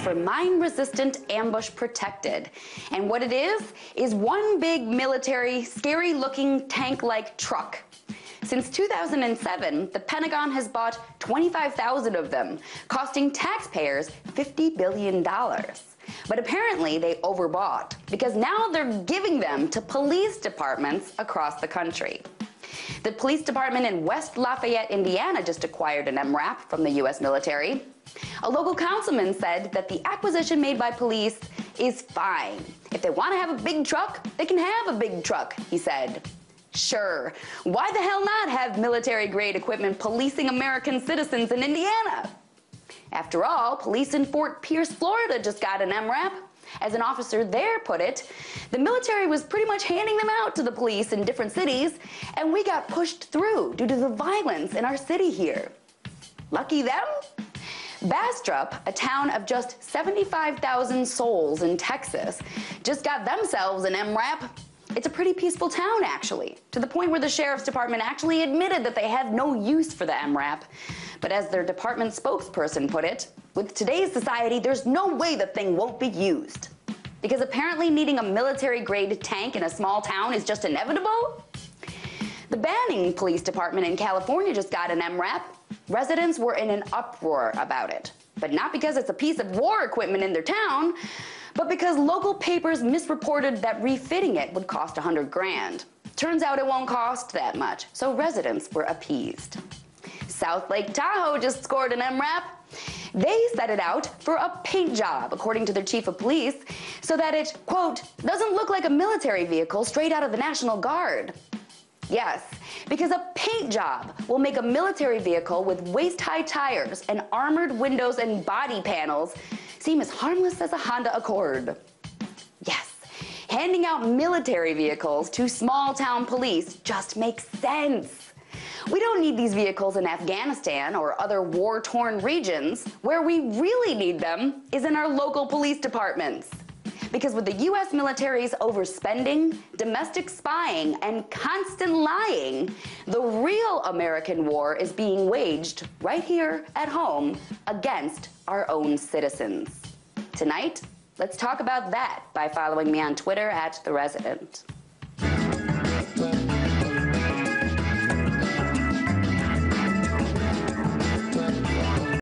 stands for Mine Resistant Ambush Protected. And what it is one big military, scary looking tank-like truck. Since 2007, the Pentagon has bought 25,000 of them, costing taxpayers $50 billion. But apparently they overbought, because now they're giving them to police departments across the country. The police department in West Lafayette, Indiana, just acquired an MRAP from the U.S. military. A local councilman said that the acquisition made by police is fine. If they want to have a big truck, they can have a big truck, he said. Sure, why the hell not have military-grade equipment policing American citizens in Indiana? After all, police in Fort Pierce, Florida just got an MRAP. As an officer there put it, the military was pretty much handing them out to the police in different cities, and we got pushed through due to the violence in our city here. Lucky them? Bastrop, a town of just 75,000 souls in Texas, just got themselves an MRAP. It's a pretty peaceful town, actually, to the point where the sheriff's department actually admitted that they had no use for the MRAP. But as their department spokesperson put it, with today's society, there's no way the thing won't be used. Because apparently needing a military-grade tank in a small town is just inevitable? The Banning Police Department in California just got an MRAP. Residents were in an uproar about it, but not because it's a piece of war equipment in their town, but because local papers misreported that refitting it would cost $100 grand. Turns out it won't cost that much, so residents were appeased. South Lake Tahoe just scored an MRAP. They set it out for a paint job, according to their chief of police, so that it, quote, doesn't look like a military vehicle straight out of the National Guard. Yes, because a paint job will make a military vehicle with waist-high tires and armored windows and body panels seem as harmless as a Honda Accord. Yes, handing out military vehicles to small-town police just makes sense. We don't need these vehicles in Afghanistan or other war-torn regions. Where we really need them is in our local police departments. Because with the U.S. military's overspending, domestic spying, and constant lying, the real American war is being waged right here at home against our own citizens. Tonight, let's talk about that by following me on Twitter at The Resident.